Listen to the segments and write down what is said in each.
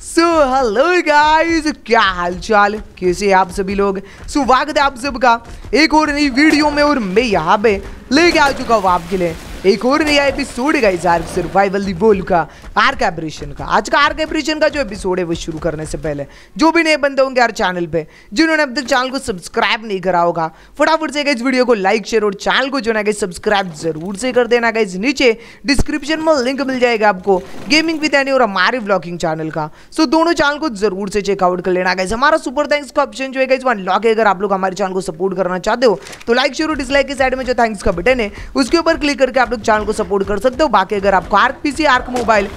Hello guys, क्या हालचाल, कैसे आप सभी लोग। स्वागत है आप सबका एक और नई वीडियो में। और मैं यहाँ पे लेके आ चुका हूँ आपके लिए एक और नया episode guys Ark Survival Evolve का, आर्क एब्रेशन का। आज का आर्क एब्रेशन का जो एपिसोड है वो शुरू करने से पहले जो भी नए बंदे होंगे यार चैनल पे, जिन्होंने अब तक चैनल को सब्सक्राइब नहीं करा होगा, फटाफट से गाइस वीडियो को लाइक शेयर और चैनल को जो ना गाइस सब्सक्राइब जरूर से कर देना गाइस। नीचे डिस्क्रिप्शन में लिंक मिल जाएगा आपको गेमिंग विद एनी और हमारे व्लॉगिंग चैनल का। सो दोनों चैनल को जरूर से चेकआउट कर लेना गाइस। हमारा सुपर थैंक्स का ऑप्शन जो है गाइस वो अनलॉक है। अगर आप लोग हमारे चैनल को सपोर्ट करना चाहते हो तो लाइक शेयर और डिसलाइक के साइड में जो थैंक्स का बटन है उसके ऊपर क्लिक करके आप लोग चैनल को सपोर्ट कर सकते हो। बाकी अगर आपको आर्क पीसी, आर्क मोबाइल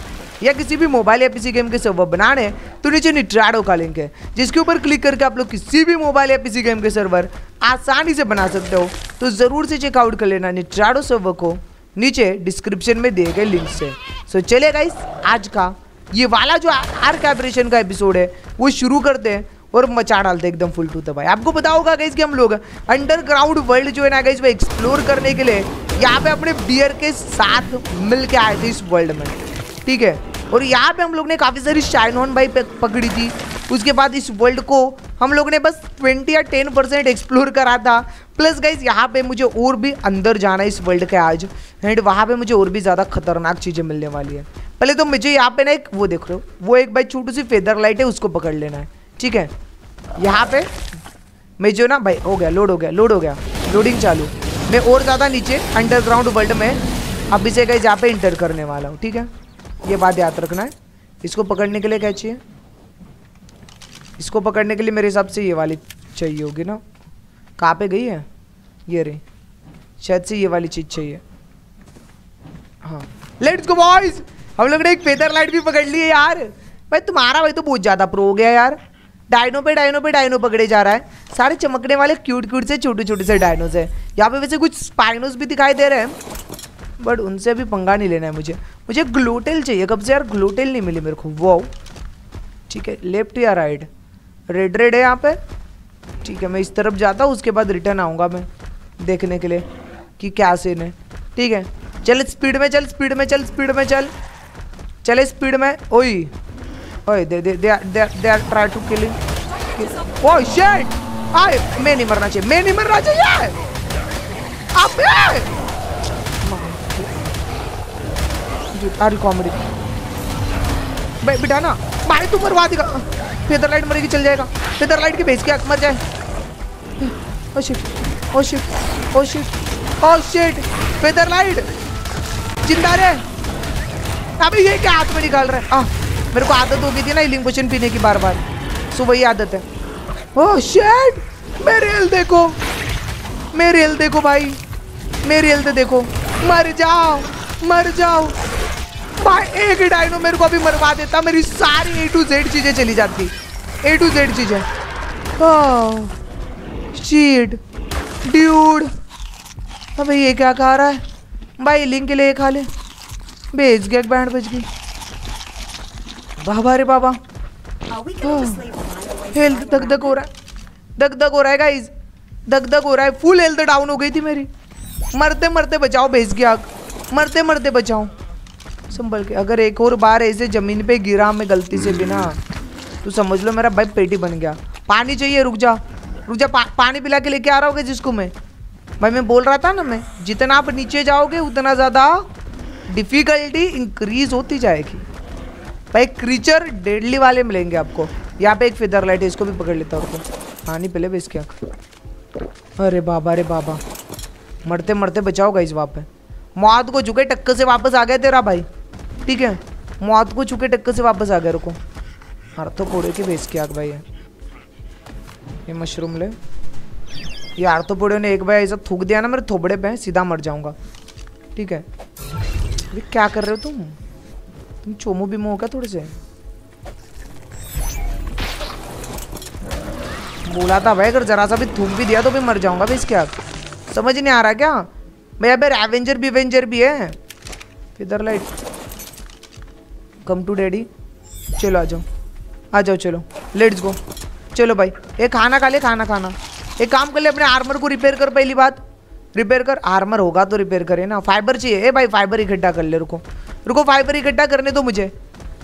या किसी भी मोबाइल या पीसी गेम के सर्वर बनाने हैं तो नीचे निट्राडो का लिंक है जिसके ऊपर क्लिक करके आप लोग किसी भी मोबाइल या पीसी गेम के सर्वर आसानी से बना सकते हो। तो ज़रूर से चेकआउट कर लेना निट्राडो सर्वर को नीचे डिस्क्रिप्शन में दिए गए लिंक से। सो चलिए गाइस, आज का ये वाला जो आर्क एब्रेशन का एपिसोड है वो शुरू करते हैं और मचा डालते एकदम फुल टू द भाई। आपको पता होगा गाइस कि हम लोग अंडरग्राउंड वर्ल्ड जो है ना गाइस वो एक्सप्लोर करने के लिए यहाँ पे अपने बियर के साथ मिल के आए थे इस वर्ल्ड में, ठीक है। और यहाँ पे हम लोग ने काफ़ी सारी शाइन ऑन भाई पकड़ी थी। उसके बाद इस वर्ल्ड को हम लोग ने बस 20 या 10% एक्सप्लोर करा था। प्लस गाइज यहाँ पे मुझे और भी अंदर जाना है इस वर्ल्ड के आज, एंड वहाँ पे मुझे और भी ज़्यादा खतरनाक चीज़ें मिलने वाली है। पहले तो मुझे यहाँ पे ना एक वो देख रहे हो, वो एक भाई छोटी सी फेदर लाइट है, उसको पकड़ लेना है, ठीक है। यहाँ पे मैं जो ना भाई हो गया, लोड हो गया, लोड हो गया, लोडिंग चालू। मैं और ज़्यादा नीचे अंडरग्राउंड वर्ल्ड में अभी से गाइस यहाँ पे इंटर करने वाला हूँ, ठीक है। ये बात याद रखना है। इसको पकड़ने के लिए क्या चाहिए? इसको पकड़ने के लिए मेरे हिसाब से ये वाली चाहिए होगी ना। कहाँ पे गई है ये रे? शायद से ये वाली चीज़ चाहिए। हाँ, लेट्स गो बॉयज। हम लोग ने एक फेदर लाइट भी पकड़ ली है यार। भाई तुम्हारा भाई तो बहुत ज़्यादा प्रो हो गया यार। डायनो पे डायनो पे डायनो पकड़े जा रहा है। सारे चमकने वाले क्यूट क्यूट से छोटे से डायनोज है। यहाँ पे वैसे कुछ स्पाइनोज भी दिखाई दे रहे हैं, बट उनसे भी पंगा नहीं लेना है मुझे। मुझे ग्लूटेल चाहिए। कब से यार ग्लूटेल नहीं मिली मेरे को। वाओ, ठीक है। लेफ्ट या राइट? रेड रेड है यहाँ पे, ठीक है। मैं इस तरफ जाता हूँ, उसके बाद रिटर्न आऊँगा मैं देखने के लिए कि क्या सीन है, ठीक है। चल स्पीड में चल, स्पीड में चल, स्पीड में चल, चले स्पीड में। ओई ओए, they try to kill. Oh shit, आए मैं नहीं मरना चाहिए, मैं नहीं मरना चाहिए। अबे अरे कॉमेडी भाई, बिठा ना भाई, तू मरवा देगा। फेदर लाइट मरेगी, चल जाएगा। फेदर लाइट के भेज के मर जाए। Oh shit, oh shit, oh shit, oh shit. Feather light जिंदा रहे। अबे ये क्या हाथ में निकाल रहा है? आह, मेरे को आदत हो गई थी ना हीलिंग पोशन पीने की बार बार, सो वही आदत है। ओह शिट, मेरी हेल्थ देखो, मेरी हेल्थ देखो भाई, मेरी हेल्थ देखो। मर जाओ, मर जाओ भाई। एक डायनो मेरे को अभी मरवा देता, मेरी सारी A to Z चीज़ें चली जाती, A to Z चीज़ें। ओह शिट ड्यूड, अबे ये क्या खा रहा है भाई? हीलिंग के लिए खा ले। भेज गया, एक बैंड बज गई। बाबा रे बाबा, हेल्थ धक धक हो रहा है, धक धक हो रहा है गाइज, धक धक हो रहा है। फुल हेल्थ डाउन हो गई थी मेरी। मरते मरते बचाओ भेज गया, मरते मरते बचाओ संभल के। अगर एक और बार ऐसे ज़मीन पे गिरा मैं गलती से बिना, तो समझ लो मेरा भाई पेटी बन गया। पानी चाहिए, रुक जा रुक जा। पानी पिला के लेके आ रहा होगा जिसको मैं भाई। मैं बोल रहा था ना, मैं जितना आप नीचे जाओगे उतना ज़्यादा डिफ़िकल्टी इंक्रीज़ होती जाएगी भाई। क्रीचर डेडली वाले मिलेंगे आपको। यहाँ पे एक फेदर लाइट है, इसको भी पकड़ लेता हूँ। पानी पहले बेच के आँख। अरे बाबा रे बाबा, मरते मरते बचाओ गाइस। वापस मौत को झुके टक्कर से वापस आ गया तेरा भाई, ठीक है। मौत को झुके टक्कर से वापस आ गया। रुको, हर तो पोड़े के बेच के आँख भाई है। ये मशरूम ले। ये हर तो पोड़े ने एक भाई ऐसा थूक दिया ना मेरे थोबड़े पे, सीधा मर जाऊँगा, ठीक है। अरे क्या कर रहे हो तुम? चोमो भी मोह का थोड़े से बोला था भाई, अगर जरा सा भी थूक भी दिया तो भी मर जाऊंगा भाई। इसके आप समझ नहीं आ रहा क्या भाई? अबे एवेंजर बिवेंजर भी है। Feather light come to daddy, चलो आ जाओ, आ जाओ, चलो लेट्स गो। चलो भाई, ये खाना खा ले, खाना खाना। एक काम कर ले, अपने आर्मर को रिपेयर कर। पहली बात रिपेयर कर, आर्मर होगा तो रिपेयर करे ना। फाइबर चाहिए। ए भाई फाइबर इकट्ठा कर ले। रुको रुको, फाइबर इकट्ठा करने दो मुझे।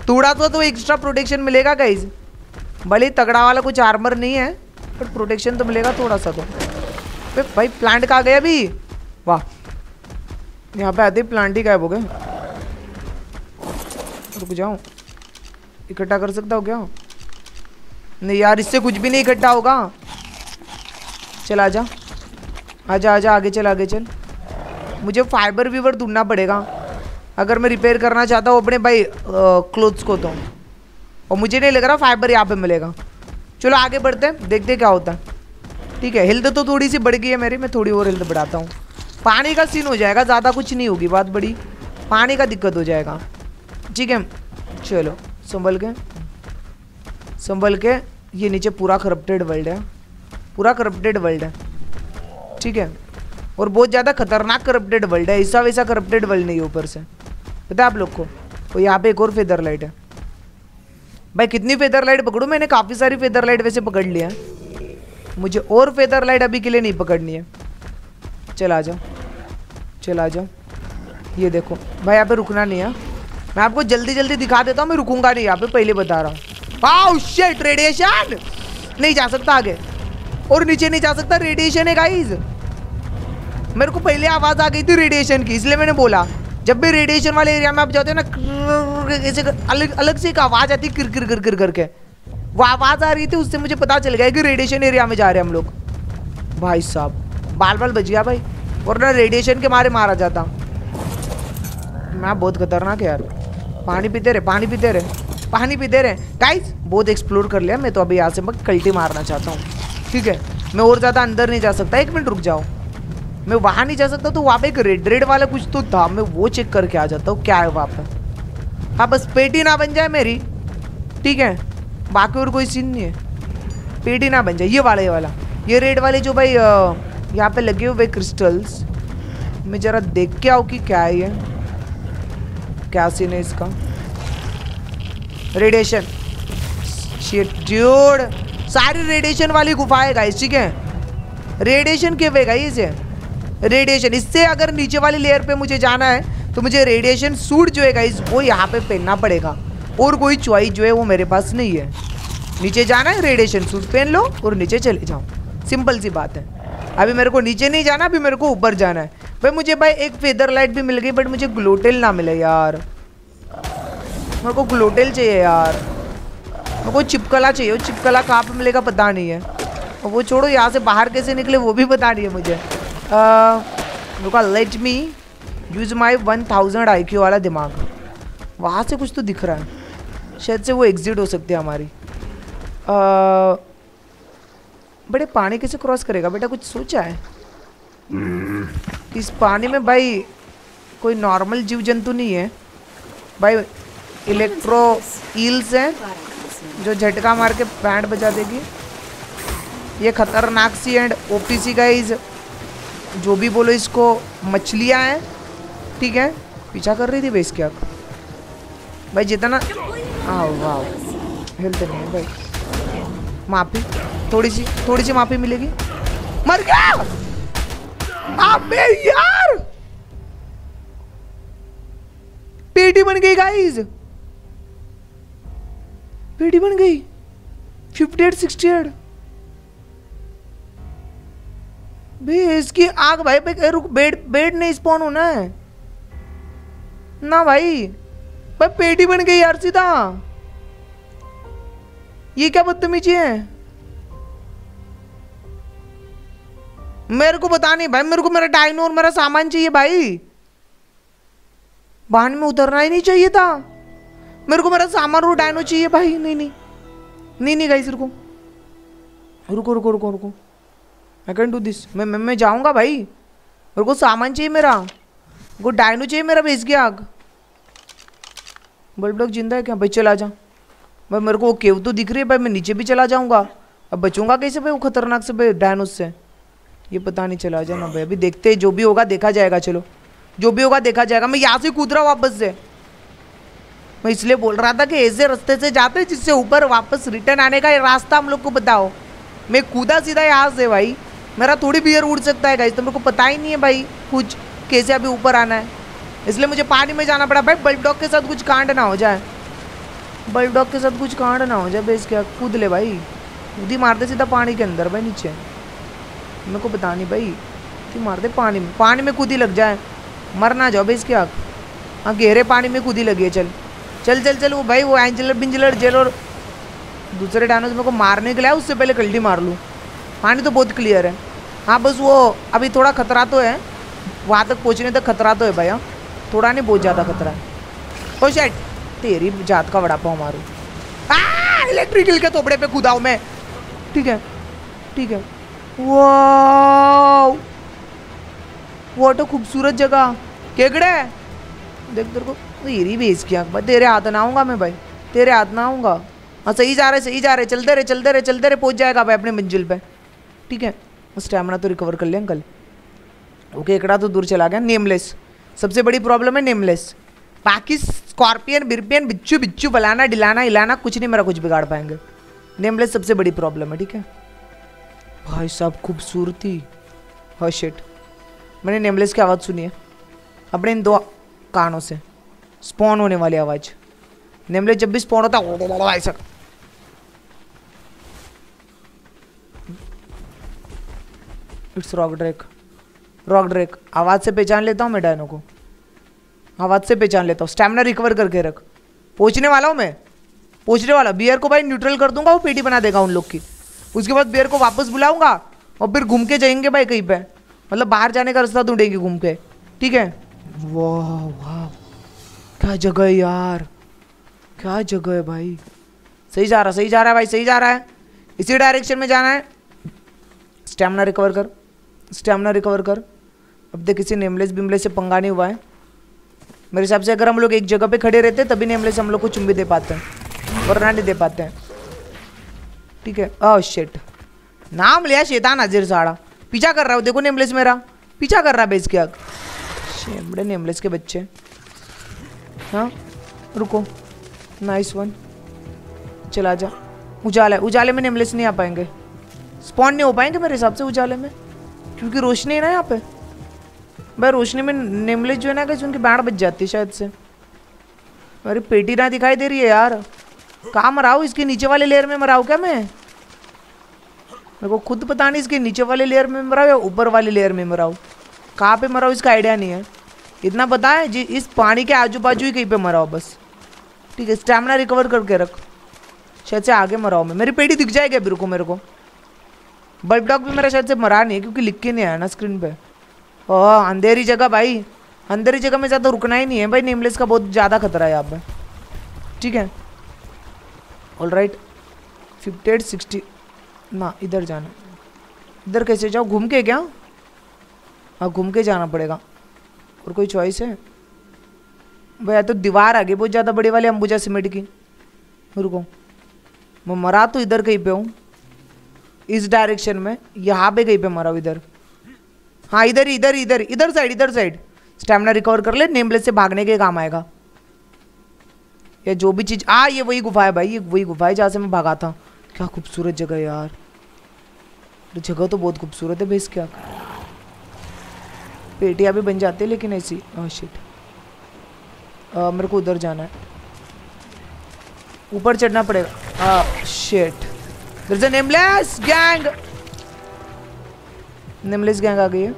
तोड़ा तो एक्स्ट्रा प्रोटेक्शन मिलेगा गाइज। भले तगड़ा वाला कुछ आर्मर नहीं है पर प्रोटेक्शन तो मिलेगा थोड़ा सा। तो भाई प्लांट कहाँ गया अभी? वाह, यहाँ पे आधे प्लांट ही गायब हो गए। रुक जाओ, इकट्ठा कर सकता हो क्या? नहीं यार, इससे कुछ भी नहीं इकट्ठा होगा। चल आजा आजा आजा, आगे चल आगे चल। मुझे फाइबर वीवर ढूंढना पड़ेगा अगर मैं रिपेयर करना चाहता हूँ अपने भाई क्लोथ्स को तो। और मुझे नहीं लग रहा फाइबर यहाँ पे मिलेगा। चलो आगे बढ़ते हैं, देखते हैं क्या होता है। ठीक है, हेल्थ तो थोड़ी सी बढ़ गई है मेरी, मैं थोड़ी और हेल्थ बढ़ाता हूँ। पानी का सीन हो जाएगा, ज़्यादा कुछ नहीं होगी बात बड़ी, पानी का दिक्कत हो जाएगा। ठीक है, चलो संभल के संभल के। ये नीचे पूरा करप्टेड वर्ल्ड है, पूरा करप्टेड वर्ल्ड है। ठीक है, और बहुत ज़्यादा खतरनाक करप्टेड वर्ल्ड है, ऐसा वैसा करप्टेड वर्ल्ड नहीं है ऊपर से, पता है आप लोग को। और यहाँ पे एक और फेदर लाइट है। भाई कितनी फेदर लाइट पकड़ूँ? मैंने काफ़ी सारी फेदर लाइट वैसे पकड़ लिया है, मुझे और फेदर लाइट अभी के लिए नहीं पकड़नी है। चला जाओ चला जाओ। ये देखो भाई, यहाँ पे रुकना नहीं है, मैं आपको जल्दी जल्दी दिखा देता हूँ, मैं रुकूंगा नहीं यहाँ पे, पहले बता रहा हूँ। Wow shit, radiation! नहीं जा सकता आगे और नीचे नहीं जा सकता, रेडिएशन है गाइज। मेरे को पहले आवाज़ आ गई थी रेडिएशन की, इसलिए मैंने बोला। जब भी रेडिएशन वाले एरिया में आप जाते हो ना, ऐसे अलग अलग से एक आवाज़ आती है किर किर किर किर करके, वो आवाज़ आ रही थी, उससे मुझे पता चल गया कि रेडिएशन एरिया में जा रहे हैं हम लोग। भाई साहब बाल बाल बच गया भाई, वरना रेडिएशन के मारे मारा जाता। मैं बहुत खतरनाक है यार। पानी पीते रहे पानी पीते रहे पानी पीते रहे गाइज। बहुत एक्सप्लोर कर लिया मैं तो, अभी यहाँ से मैं कल्टी मारना चाहता हूँ। ठीक है, मैं और ज़्यादा अंदर नहीं जा सकता। एक मिनट रुक जाओ, मैं वहाँ नहीं जा सकता तो वहाँ पे एक रेड रेड वाला कुछ तो था, मैं वो चेक करके आ जाता हूँ क्या है वहाँ पे। हाँ बस पेटी ना बन जाए मेरी, ठीक है, बाकी और कोई सीन नहीं है, पेटी ना बन जाए। ये रेड वाले जो भाई यहाँ पे लगे हुए क्रिस्टल्स, मैं ज़रा देख के आऊँ कि क्या है ये, क्या सीन है इसका। रेडिएशन, शिट ड्यूड, सारी रेडिएशन वाली गुफा है गाइस। ठीक है, रेडिएशन के वे गाइस, रेडिएशन। इससे अगर नीचे वाली लेयर पे मुझे जाना है तो मुझे रेडिएशन सूट जो है गाइस वो यहाँ पे पहनना पड़ेगा, और कोई चॉइस जो है वो मेरे पास नहीं है। नीचे जाना है, रेडिएशन सूट पहन लो और नीचे चले जाओ, सिंपल सी बात है। अभी मेरे को नीचे नहीं जाना, अभी मेरे को ऊपर जाना है। भाई मुझे भाई एक फेदर लाइट भी मिल गई, बट मुझे ग्लोटेल ना मिले यार, मेरे को ग्लोटेल चाहिए यार। मेरे को चिपकला चाहिए, वो चिपकला कहाँ पर मिलेगा पता नहीं है। और वो छोड़ो, यहाँ से बाहर कैसे निकले वो भी पता नहीं है मुझे। रुका, let me use my 1000 IQ वाला दिमाग। वहाँ से कुछ तो दिख रहा है, शायद से वो एग्जिट हो सकती है हमारी। बड़े पानी कैसे क्रॉस करेगा बेटा, कुछ सोचा है? इस पानी में भाई कोई नॉर्मल जीव जंतु नहीं है भाई, इलेक्ट्रो ईल्स हैं जो झटका मार के बैंड बजा देगी। ये खतरनाक सी एंड OPC गाइज, जो भी बोलो इसको, मछलियाँ हैं। ठीक है, पीछा कर रही थी बेस क्या भाई, जितना आओ वाओ। हेल्थ नहीं है भाई, माफी थोड़ी सी माफी मिलेगी। मर गया अबे यार, पेटी बन गई गाइस, पेटी बन गई। 58 68 भी इसकी आग भाई पे। रुक, बेड नहीं स्पॉन होना है ना भाई, पर पेटी बन गई यार सीधा। ये क्या बदतमीजी है, मेरे को पता नहीं भाई, मेरे को मेरा डायनो और मेरा सामान चाहिए भाई। बांध में उतरना ही नहीं चाहिए था मेरे को, मेरा सामान और डायनो चाहिए भाई। नहीं नहीं नहीं नहीं गाइस, रुको रुको रुको रुको रुको, आई कैन डू दिस। मैं जाऊँगा भाई, मेरे को सामान चाहिए, मेरा वो डायनो चाहिए, मेरा भेज गया आग। बल्ब लोग जिंदा है क्या भाई? चला जा भाई, मेरे को वो केव तो दिख रही है भाई, मैं नीचे भी चला जाऊँगा। अब बचूंगा कैसे भाई वो खतरनाक से भाई डायनो से, ये पता नहीं। चला जाना भाई, अभी देखते हैं, जो भी होगा देखा जाएगा। चलो जो भी होगा देखा जाएगा। मैं यहाँ से कूद रहा हूँ वापस से, मैं इसलिए बोल रहा था कि ऐसे रास्ते से जाते जिससे ऊपर वापस रिटर्न आने का रास्ता हम लोग को बताओ। मैं कूदा सीधा यहाँ से भाई, मेरा थोड़ी बियर उड़ सकता है गाइस, तो मेरे को पता ही नहीं है भाई कुछ कैसे अभी ऊपर आना है, इसलिए मुझे पानी में जाना पड़ा। भाई बल्ब डॉग के साथ कुछ कांड ना हो जाए। भाई डॉग के साथ कुछ कांड ना हो जाए बेस क्या, कूद ले भाई, कूद ही मारते सीधा पानी के अंदर भाई, नीचे मेरे को पता नहीं भाई, कूद मारते पानी में, पानी में कूद ही लग जाए, मर ना जाओ बेस क्या, हाँ गहरे पानी में कूद ही लगी है, चल चल चल चल वो भाई वो एंजलर बिंजलर जेल और दूसरे डायनोज मेरे को मारने के लिए है, उससे पहले कल्टी मार लूँ, पानी तो बहुत क्लियर है, हाँ बस वो अभी थोड़ा खतरा तो है, वहाँ तक पहुँचने तक खतरा तो है भाई, हाँ थोड़ा नहीं बहुत ज़्यादा खतरा है। ओ शेट तेरी जात का वड़ा पाव मारू, इलेक्ट्रिकल के तोपड़े पे कूदाऊँ मैं, ठीक है ठीक है। वाओ वो तो खूबसूरत जगह, केकड़े देख तेरे को तेरी बेच की आँख, तेरे हाथ ना आऊँगा मैं भाई, तेरे हाथ ना आऊँगा, हाँ सही जा रहे सही जा रहे, चलते रहे चलते रहे चलते रहे, पहुँच जाएगा भाई अपने मंजिल पे, ठीक है स्टैमिना तो रिकवर कर ले अंकल। ओके एकड़ा तो दूर चला गया। नेमलेस सबसे बड़ी प्रॉब्लम है नेमलेस, बाकी स्कॉर्पियन बिरपियन बिच्छू बिच्छू बलाना डिलाना हिलाना कुछ नहीं मेरा कुछ बिगाड़ पाएंगे, नेमलेस सबसे बड़ी प्रॉब्लम है, ठीक है भाई साहब खूबसूरती। हाँ शिट मैंने नेमलेस की आवाज़ सुनी है अपने इन दो कानों से, स्पॉन होने वाली आवाज़, नेमलेस जब भी स्पॉन होता है ऐसा, it's rock drake, rock drake आवाज़ से पहचान लेता हूँ मैं डायनो को, आवाज़ से पहचान लेता हूँ, स्टैमिना रिकवर करके रख, पहुँचने वाला हूँ मैं, पहुँचने वाला, बियर को भाई न्यूट्रल कर दूंगा, वो पेटी बना देगा उन लोग की, उसके बाद बियर को वापस बुलाऊंगा और फिर घूम के जाएंगे भाई कहीं पे, मतलब बाहर जाने का रास्ता ढूंढेंगे घूम के, ठीक है। वाह वाह क्या जगह है यार, क्या जगह है भाई, सही जा रहा सही जा रहा है भाई सही जा रहा है, इसी डायरेक्शन में जाना है, स्टैमिना रिकवर कर स्टैमिना रिकवर कर, अब देख किसी नेमलेस बिमलेस से पंगा नहीं हुआ है मेरे हिसाब से, अगर हम लोग एक जगह पे खड़े रहते तभी नेमलेस हम लोग को चुम्बी दे पाते हैं, वरना नहीं दे पाते हैं, ठीक है। ओह शिट नाम लिया शैतान हाजिर साड़ा, पीछा कर रहा हो देखो नेमलेस मेरा पीछा कर रहा है बेस के आग, शेमड़े नेमलेस के बच्चे, हाँ रुको नाइस वन, चला जा, उजाला उजाले में नेमलेस नहीं आ पाएंगे, स्पॉन नहीं हो पाएंगे मेरे हिसाब से उजाले में, क्योंकि रोशनी है ना यहाँ पे भाई, रोशनी में नेमलेस जो है ना कि उनकी बाढ़ बच जाती है शायद से। अरे पेटी ना दिखाई दे रही है यार, कहाँ मराओ, इसके नीचे वाले लेयर में मराओ क्या मैं, मेरे को खुद पता नहीं इसके नीचे वाले लेयर में मराओ या ऊपर वाले लेयर में मराओ, कहाँ पे मराओ इसका आइडिया नहीं है, इतना पता है जी इस पानी के आजू बाजू ही कहीं पे मराओ बस, ठीक है स्टैमिना रिकवर करके रख, शायद से आगे मराओ मैं, मेरी पेटी दिख जाएगी अभी रुको मेरे को, बल्ब डॉग भी मेरा शायद से मरा नहीं है क्योंकि लिख के नहीं आया ना स्क्रीन पे। ओह अंधेरी जगह भाई, अंधेरी जगह में ज़्यादा रुकना ही नहीं है भाई, नेमलेस का बहुत ज़्यादा खतरा है यहाँ पर, ठीक है। ऑल राइट 58 60 ना इधर जाना, इधर कैसे जाओ घूम के क्या, हाँ घूम के जाना पड़ेगा, और कोई चॉइस है भाई, तो दीवार आ गई बहुत ज़्यादा बड़ी वाली अंबुजा सीमेंट की, रुको मैं मरा तो इधर कहीं पे हूँ इस डायरेक्शन में, यहाँ पे कहीं पे मरा हूँ इधर, हाँ इधर इधर इधर इधर साइड इधर साइड, स्टैमिना रिकवर कर ले, नेमलेस से भागने के काम आएगा, या जो भी चीज़, हाँ ये वही गुफा है भाई, ये वही गुफा है जहाँ से मैं भागा था, क्या खूबसूरत जगह है यार, जगह तो बहुत खूबसूरत है भाई, इसके पेटियाँ भी बन जाती है लेकिन ऐसी, ओह शिट मेरे को उधर जाना है, ऊपर चढ़ना पड़ेगा, shit There's a nameless gang, nameless gang आ गई है,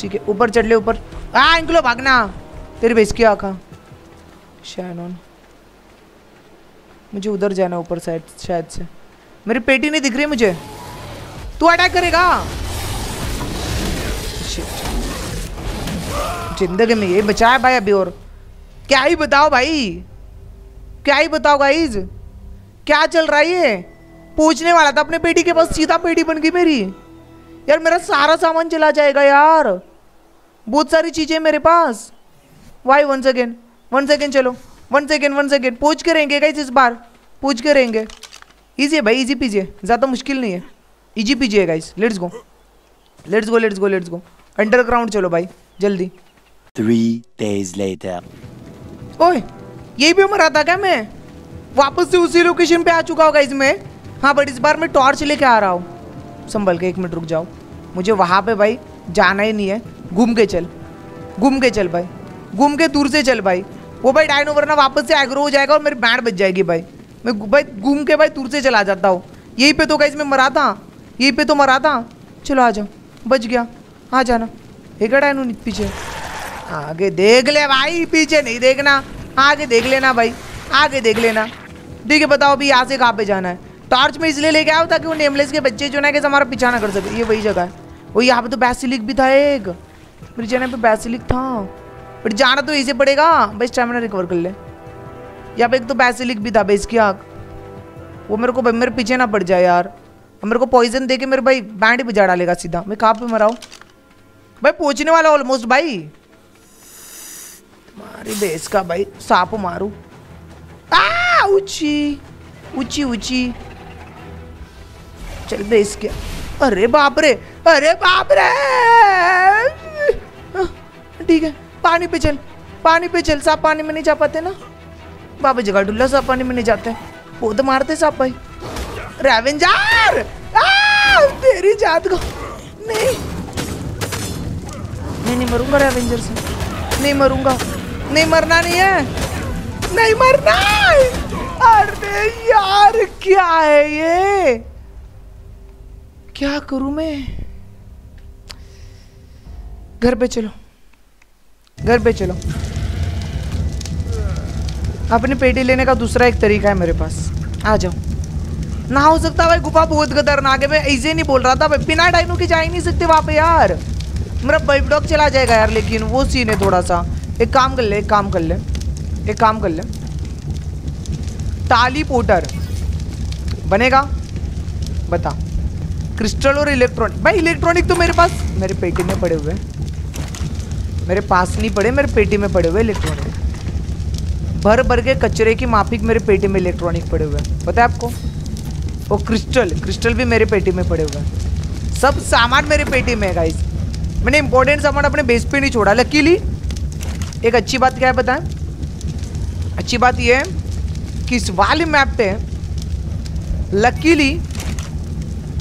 ठीक है ऊपर चढ़ ले ऊपर, आ इनको भागना तेरी बेस की आँखा, शैनॉन मुझे उधर जाना ऊपर साइड शायद से, मेरी पेटी नहीं दिख रही मुझे, तू अटैक करेगा, जिंदगी में ये बचा है भाई अभी, और क्या ही बताओ भाई, क्या ही बताओ गाइज क्या चल रहा है ये, पूछने वाला था अपने पेटी के पास, सीधा पेटी बन गई मेरी यार, मेरा सारा सामान चला जाएगा यार, बहुत सारी चीज़ें मेरे पास, वाई वन सेकेंड चलो वन सेकेंड पूछ के रहेंगे गाइस, इस बार पूछ के रहेंगे, ईजी है भाई ईजी पीजिए ज़्यादा मुश्किल नहीं है, easy peasy guys, let's go let's go let's go let's go, underground चलो भाई जल्दी। 3 days later ओए यही भी मरा था क्या मैं, वापस से उसी लोकेशन पे आ चुका होगा इसमें, हाँ बट इस बार मैं टॉर्च लेके आ रहा हूँ, संभल के एक मिनट रुक जाओ, मुझे वहाँ पे भाई जाना ही नहीं है, घूम के चल भाई, घूम के दूर से चल भाई, वो भाई डायनो वरना वापस से एग्रो हो जाएगा और मेरी बैंड बच जाएगी भाई। मैं भाई घूम के भाई दूर से चला जाता हूँ। यहीं पे तो गाइस मैं मरा था, यहीं पे तो मरा था। चलो आ जाओ, बच गया। आ जाना एक डायनो पीछे, आगे देख ले भाई, पीछे नहीं देखना, आगे देख लेना भाई, आगे देख लेना। ठीक है बताओ अभी यहाँ से कहाँ पे जाना है। टॉर्च में इसलिए लेके आओ ताकि वो नेमलेस के बच्चे जो ना कि हमारा पीछा ना कर सके। ये वही जगह है। वो यहाँ पे तो बेसिलिक भी था, एक फिर जाने पे बेसिलिक था, फिर जाना तो इसे पड़ेगा भाई। स्टेमिना रिकवर कर ले। यहाँ पे एक तो बेसिलिक भी था भाई, इसकी आँख वो मेरे को मेरे पीछे ना पड़ जाए यार। मेरे को पॉइजन दे के मेरे भाई बैंड भी जा डालेगा सीधा। मैं कहाँ पे मराऊँ भाई, पहुँचने वाला ऑलमोस्ट भाई। तुम्हारी बेस का भाई सांप मारू। ऊंची ऊंची ऊंची चल बे इसके। अरे बाप रे, अरे बाप रे। ठीक है पानी पे चल, पानी पे चल। साहब पानी में नहीं जा पाते ना बाबा, जगह डुल्ला साहब पानी में नहीं जाते, वो तो मारते साहब भाई। रेवेंजर तेरी जात को। नहीं मैं नहीं मरूंगा रेवेंजर से, नहीं मरूंगा, नहीं मरना नहीं है, नहीं मरना। अरे यार क्या है ये, क्या करूं मैं। घर पे चलो, घर पे चलो। अपनी पेटी लेने का दूसरा एक तरीका है मेरे पास, आ जाओ ना। हो सकता भाई गुफा बहुत खतरनाक है। मैं ऐसे नहीं बोल रहा था भाई, बिना डायनो के जा ही नहीं सकते वहां पे यार। मेरा बल्ब डॉग चला जाएगा यार। लेकिन वो सीन है थोड़ा सा। एक काम कर ले, एक काम कर ले, एक काम कर ले, टाली पोटर बनेगा बता। क्रिस्टल और इलेक्ट्रॉनिक भाई, इलेक्ट्रॉनिक तो मेरे पास मेरे पेटी में पड़े हुए, मेरे पास नहीं पड़े, मेरे पेटी में पड़े हुए इलेक्ट्रॉनिक। भर भर के कचरे की माफिक मेरे पेटी में इलेक्ट्रॉनिक पड़े हुए हैं, पता है आपको। और क्रिस्टल, क्रिस्टल भी मेरे पेटी में पड़े हुए हैं। सब सामान मेरे पेटी में है गाइस। मैंने इंपॉर्टेंट सामान अपने बेस पे नहीं छोड़ा लकीली। एक अच्छी बात क्या है बताएं, अच्छी बात यह है कि इस वाले मैप पे लकीली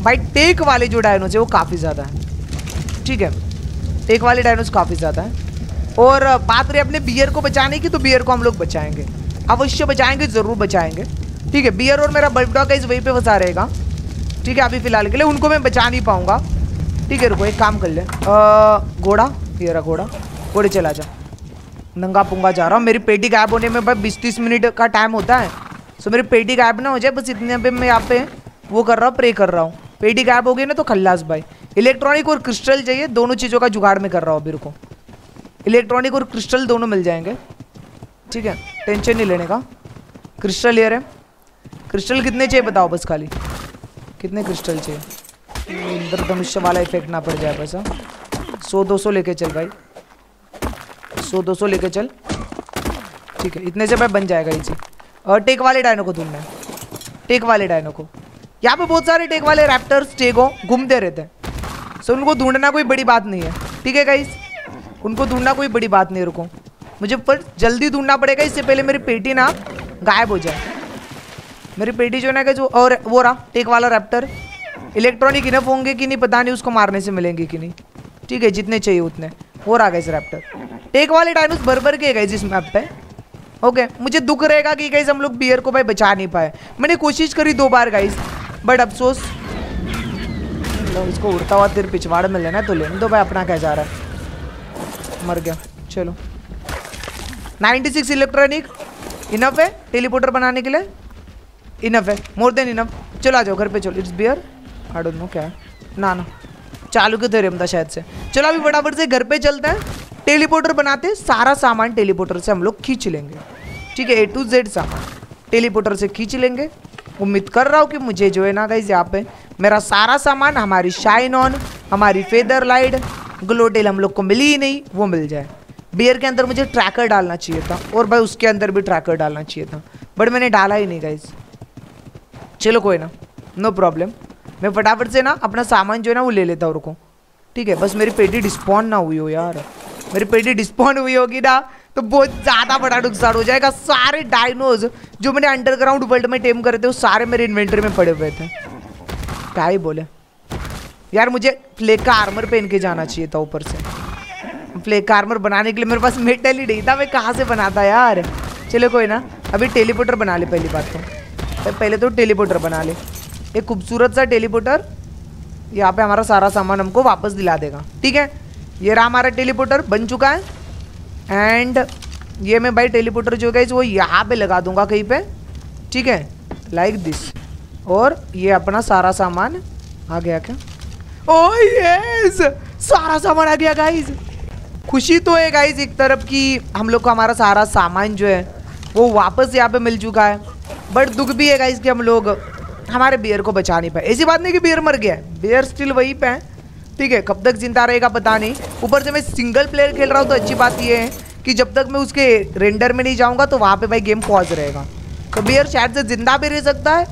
भाई टेक वाले जो डायनोज है वो काफ़ी ज़्यादा है। ठीक है टेक वाले डायनोज काफ़ी ज़्यादा है। और बात रही अपने बियर को बचाने की, तो बियर को हम लोग बचाएंगे, अवश्य बचाएंगे, ज़रूर बचाएंगे। ठीक है बियर और मेरा बल्ब डॉग है इस वहीं पे फंसा रहेगा। ठीक है अभी फ़िलहाल के लिए उनको मैं बचा नहीं पाऊँगा। ठीक है रुको एक काम कर ले, घोड़ा येरा घोड़ा, घोड़े चला जा। नंगा पुंगा जा रहा हूँ। मेरी पेटी गायब होने में भाई 20-30 मिनट का टाइम होता है। सो मेरी पेटी गायब ना हो जाए, बस इतने पे मैं यहाँ पे वो कर रहा हूँ, प्रे कर रहा हूँ। पेटी गायब हो गई ना तो खल्लास भाई। इलेक्ट्रॉनिक और क्रिस्टल चाहिए, दोनों चीज़ों का जुगाड़ में कर रहा हूँ अभी। रुको इलेक्ट्रॉनिक और क्रिस्टल दोनों मिल जाएंगे। ठीक है टेंशन नहीं लेने का। क्रिस्टल ले रहे, क्रिस्टल कितने चाहिए बताओ, बस खाली कितने क्रिस्टल चाहिए। इंद्र धनुष वाला इफेक्ट ना पड़ जाए पैसा। 100-200 लेके चल भाई, 100-200 लेके चल। ठीक है इतने से भाई बन जाएगा इजी। और टेक वाले डायनो को ढूंढना है, टेक वाले डायनो को। यहाँ पे बहुत सारे टेक वाले रैप्टर्स टेको घूमते रहते हैं। सो उनको ढूंढना कोई बड़ी बात नहीं है। ठीक है गाइस उनको ढूंढना कोई बड़ी बात नहीं। रुको मुझे पर जल्दी ढूंढना पड़ेगा, इससे पहले मेरी पेटी ना गायब हो जाए। मेरी पेटी जो ना कि जो और वो रहा टेक वाला रैप्टर। इलेक्ट्रॉनिक इनफ होंगे कि नहीं पता नहीं, उसको मारने से मिलेंगे कि नहीं। ठीक है जितने चाहिए उतने। और आ गए इस रैप्टर टेक वाले डायनोस भर भर के गए जिस मैप पे। ओके मुझे दुख रहेगा कि गाइस हम लोग बियर को भाई बचा नहीं पाए। मैंने कोशिश करी 2 बार गाइस, बट अफसोस। इसको उड़ता हुआ तेरे पिछवाड़ में लेना है तो लेने दो भाई, अपना क्या जा रहा है। मर गया चलो। 96 इलेक्ट्रॉनिक इनफ है टेलीपोर्टर बनाने के लिए, इनफ है मोर देन इनफ। चलो आ जाओ घर पे चलो। It's beer I don't know क्या है ना ना चालू के थ्योरम था शायद से। चलो अभी फटाफट से घर पे चलते हैं, टेलीपोर्टर बनाते, सारा सामान टेलीपोर्टर से हम लोग खींच लेंगे। ठीक है A to Z सामान टेलीपोर्टर से खींच लेंगे। उम्मीद कर रहा हूँ कि मुझे जो है ना गाइस यहाँ पे मेरा सारा सामान, हमारी शाइन ऑन, हमारी फेदर लाइट, ग्लोटेल हम लोग को मिली ही नहीं, वो मिल जाए। बियर के अंदर मुझे ट्रैकर डालना चाहिए था और भाई उसके अंदर भी ट्रैकर डालना चाहिए था, बट मैंने डाला ही नहीं गाइस। चलो कोई ना, नो प्रॉब्लम। मैं फटाफट से ना अपना सामान जो है ना वो ले लेता हूँ। रुको ठीक है बस मेरी पेटी डिस्पॉन ना हुई हो यार। मेरी पेटी डिस्पॉन हुई होगी ना तो बहुत ज़्यादा बड़ा नुकसान हो जाएगा। सारे डायनोज जो मैंने अंडरग्राउंड वर्ल्ड में टेम करे थे वो सारे मेरे इन्वेंटरी में पड़े हुए थे। क्या ही बोले यार, मुझे फ्लेक का आर्मर पहन के जाना चाहिए था ऊपर से। फ्लेक आर्मर बनाने के लिए मेरे पास मेटल ही नहीं था, मैं कहाँ से बनाता यार। चलो कोई ना, अभी टेलीपोर्टर बना ले। पहली बात तो पहले तो टेलीपोर्टर बना ले, एक खूबसूरत सा टेलीपोर्टर। यहाँ पे हमारा सारा सामान हमको वापस दिला देगा। ठीक है, ये रहा हमारा टेलीपोर्टर बन चुका है। एंड ये मैं भाई टेलीपोर्टर जो है वो यहाँ पे लगा दूंगा कहीं पे। ठीक है, लाइक दिस। और ये अपना सारा सामान आ गया क्या? ओह यस, सारा सामान आ गया गाइज। खुशी तो है गाइज एक तरफ कि हम लोग को हमारा सारा सामान जो है वो वापस यहाँ पे मिल चुका है, बट दुख भी है गाइज कि हम लोग हमारे बियर को बचा नहीं पाए। ऐसी बात नहीं कि बियर मर गया है, बियर स्टिल वहीं पे है। ठीक है, कब तक जिंदा रहेगा पता नहीं। ऊपर से मैं सिंगल प्लेयर खेल रहा हूँ तो अच्छी बात ये है कि जब तक मैं उसके रेंडर में नहीं जाऊँगा तो वहाँ पर भाई गेम पॉज रहेगा। तो बियर शायद से जिंदा भी रह सकता है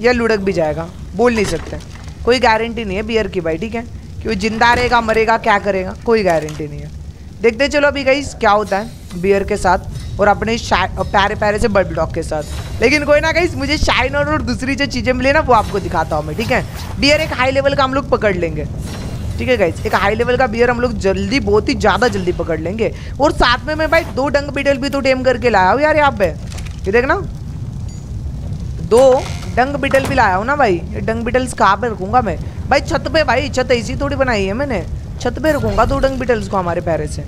या लुढ़क भी जाएगा, बोल नहीं सकते। कोई गारंटी नहीं है बियर की भाई। ठीक है, कि वो जिंदा रहेगा मरेगा क्या करेगा कोई गारंटी नहीं है। देखते चलो अभी गाइस क्या होता है बियर के साथ और अपने प्यारे प्यारे से बर्ड डॉग के साथ। लेकिन कोई ना गाइस, मुझे शाइन और दूसरी जो चीज़ें मिली ना वो आपको दिखाता हूँ मैं। ठीक है, बियर एक हाई लेवल का हम लोग पकड़ लेंगे। ठीक है गाइस, एक हाई लेवल का बियर हम लोग जल्दी, बहुत ही ज़्यादा जल्दी पकड़ लेंगे। और साथ में मैं भाई 2 डंग बीटल भी तो टेम करके लाया हूँ यार। यहाँ पे ये देखना, 2 डंग बीटल भी लाया हूँ ना भाई। ये डंग बीटल्स कहाँ पे रखूँगा मैं भाई? छत पे भाई, छत ऐसी थोड़ी बनाई है मैंने, छत पे रखूँगा 2 डंग बीटल्स को हमारे पैरे से।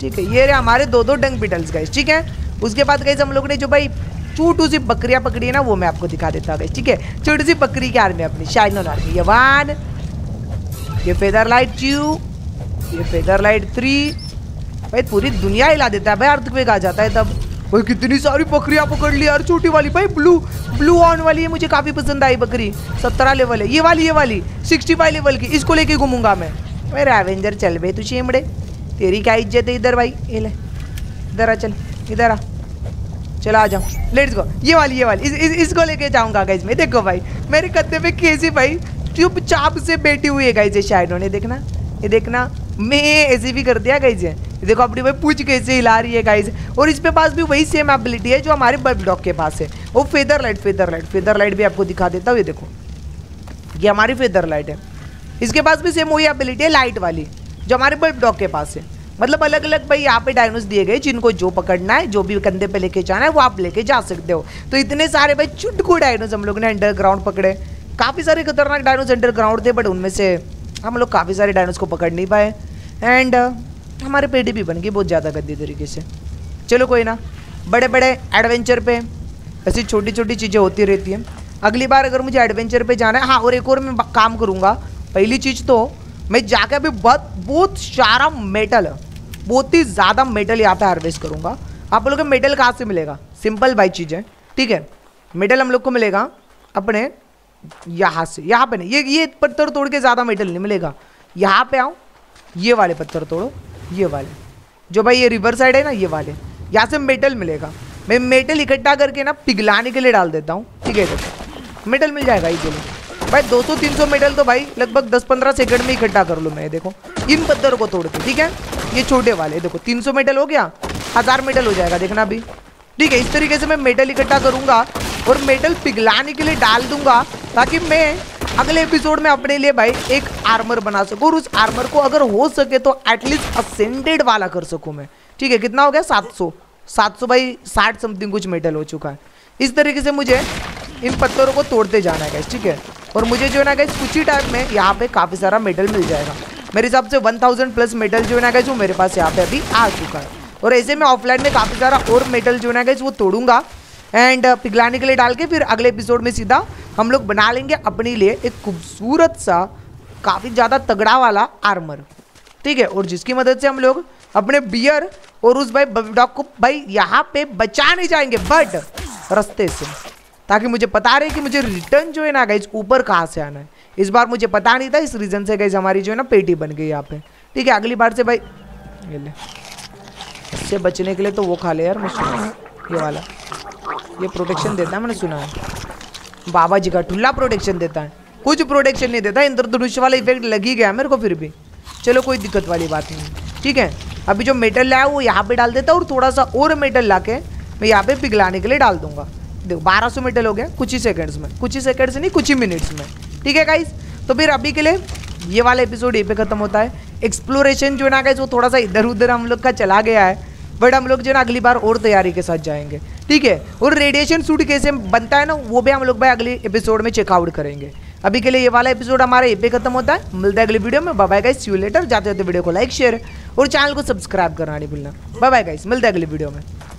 ठीक है, ये रहे हमारे 2-2 डंग बीटल्स गाइस। ठीक है, उसके बाद गाइस हम लोग ने जो भाई छोटू सी बकरियाँ पकड़ी है ना वो मैं आपको दिखा देता हूँ गाइस। ठीक है, छोटी सी बकरी की आर्मी अपनी शाइनर आर्मी। ये 1, ये फेदरलाइट 2, ये फेदरलाइट 3। भाई पूरी दुनिया हिला देता है भाई अर्थक्वेक आ जाता है तब। भाई कितनी सारी बकरियाँ पकड़ ली यार। छोटी वाली भाई ब्लू ऑन वाली है, मुझे काफ़ी पसंद आई बकरी। 17 लेवल है ये वाली 65 लेवल की, इसको लेके घूमूंगा मैं। मेरा एवेंजर चल बे तू शेमड़े, तेरी क्या इज्जत है इधर भाई। ये ले, इधर आ, चल इधर आ, चला आ जाओ, लेट्स गो। ये वाली इसको लेके जाऊँगा गाइज मैं। देखो भाई मेरे कत्ते पे कैसी भाई चुपचाप से बैठी हुई है गाइज। ये शायदों ने देखना, ये देखना, मैं ऐसे भी कर दिया गाइज। देखो अपनी भाई पूछ कैसे हिला रही है गाइज। और इसके पास भी वही सेम एबिलिटी है जो हमारे बर्ड डॉग के पास है। वो फेदरलाइट भी आपको दिखा देता हूँ। ये देखो, ये हमारी फेदरलाइट है, इसके पास भी सेम वही एबिलिटी है लाइट वाली जो हमारे बर्ड डॉग के पास है। मतलब अलग अलग भाई यहाँ पे डायनोस दिए गए, जिनको जो पकड़ना है, जो भी कंधे पे लेके जाना है वो आप लेके जा सकते हो। तो इतने सारे भाई चुटकू डायनोस हम लोग ने अंडरग्राउंड पकड़े। काफ़ी सारे खतरनाक डायनोस अंडरग्राउंड थे, बट उनमें से हम लोग काफ़ी सारे डायनोस को पकड़ नहीं पाए। एंड हमारे पेड़ी भी बन गई बहुत ज़्यादा गंदी तरीके से। चलो कोई ना, बड़े बड़े एडवेंचर पे ऐसी छोटी छोटी चीज़ें होती रहती हैं। अगली बार अगर मुझे एडवेंचर पे जाना है, हाँ, और एक और मैं काम करूँगा। पहली चीज़ तो मैं जाके अभी बहुत सारा मेटल, बहुत ही ज़्यादा मेटल यहाँ पे हार्वेस्ट करूँगा। आप लोग को मेटल कहाँ से मिलेगा? सिंपल भाई चीज़ें। ठीक है, मेटल हम लोग को मिलेगा अपने यहाँ से। यहाँ पर नहीं, ये पत्थर तोड़ के ज़्यादा मेटल नहीं मिलेगा। यहाँ पर आओ, ये वाले पत्थर तोड़ो, ये वाले जो भाई ये रिवर साइड है ना, ये वाले, यहाँ से मेटल मिलेगा। मैं मेटल इकट्ठा करके ना पिघलाने के लिए डाल देता हूँ। ठीक है, देखो मेटल मिल जाएगा इजीली भाई। 200-300 मेटल तो भाई लगभग 10-15 सेकंड में इकट्ठा कर लूँ मैं। देखो इन पत्थरों को तोड़ के, ठीक है, ये छोटे वाले, देखो 300 मेटल हो गया, 1000 मेटल हो जाएगा, देखना अभी। ठीक है, इस तरीके से मैं मेटल इकट्ठा करूँगा और मेटल पिघलाने के लिए डाल दूँगा, ताकि मैं अगले एपिसोड में अपने लिए भाई एक आर्मर बना सकूँ। और उस आर्मर को अगर हो सके तो एटलीस्ट असेंडेड वाला कर सकूँ मैं। ठीक है, कितना हो गया? 700 भाई 60 समथिंग कुछ मेटल हो चुका है। इस तरीके से मुझे इन पत्थरों को तोड़ते जाना है गाइस। ठीक है, और मुझे जो है ना गाइस कुछ ही टाइम में यहाँ पे काफ़ी सारा मेटल मिल जाएगा। मेरे हिसाब से 1000 प्लस मेटल जो है ना गाइस वो मेरे पास यहाँ पे अभी आ चुका है। और ऐसे मैं ऑफलाइन में काफ़ी सारा और मेटल जो है ना गाइस वो तोड़ूंगा एंड पिघलाने के लिए डाल के फिर अगले एपिसोड में सीधा हम लोग बना लेंगे अपने लिए एक खूबसूरत सा काफ़ी ज़्यादा तगड़ा वाला आर्मर। ठीक है, और जिसकी मदद से हम लोग अपने बियर और उस भाई डॉग को भाई यहाँ पे बचाने जाएंगे, बट रास्ते से, ताकि मुझे पता रहे कि मुझे रिटर्न जो है ना गाइस ऊपर कहाँ से आना है। इस बार मुझे पता नहीं था, इस रीज़न से गाइस हमारी जो है ना पेटी बन गई यहाँ पे। ठीक है, अगली बार से भाई इससे बचने के लिए तो वो खा ले यार, ये वाला, ये प्रोटेक्शन देता है मैंने सुना है, बाबा जी का ठुल्ला प्रोटेक्शन देता है, कुछ प्रोटेक्शन नहीं देता। इंद्रधनुष वाला इफेक्ट लग ही गया मेरे को फिर भी। चलो कोई दिक्कत वाली बात नहीं। ठीक है, अभी जो मेटल लाया वो यहाँ पे डाल देता है और थोड़ा सा और मेटल ला के मैं यहाँ पे पिघलाने के लिए डाल दूंगा। देखो 1200 मेटल हो गया कुछ ही सेकंड्स में, कुछ ही सेकंड्स नहीं कुछ ही मिनट्स में। ठीक है गाइस, तो फिर अभी के लिए ये वाला एपिसोड यहीं पे खत्म होता है। एक्सप्लोरेशन जो ना गाइस वो थोड़ा सा इधर उधर हम लोग का चला गया है, बट हम लोग जो ना अगली बार और तैयारी के साथ जाएंगे, ठीक है। और रेडिएशन सूट कैसे बनता है ना वो भी हम लोग भाई अगले एपिसोड में चेकआउट करेंगे। अभी के लिए ये वाला एपिसोड हमारा यहीं पे खत्म होता है, मिलता है अगले वीडियो में। Bye bye guys, see you later. जाते जाते वीडियो को लाइक शेयर और चैनल को सब्सक्राइब करना नहीं भूलना। बाय बाय गाइस, मिलता है अगले वीडियो में।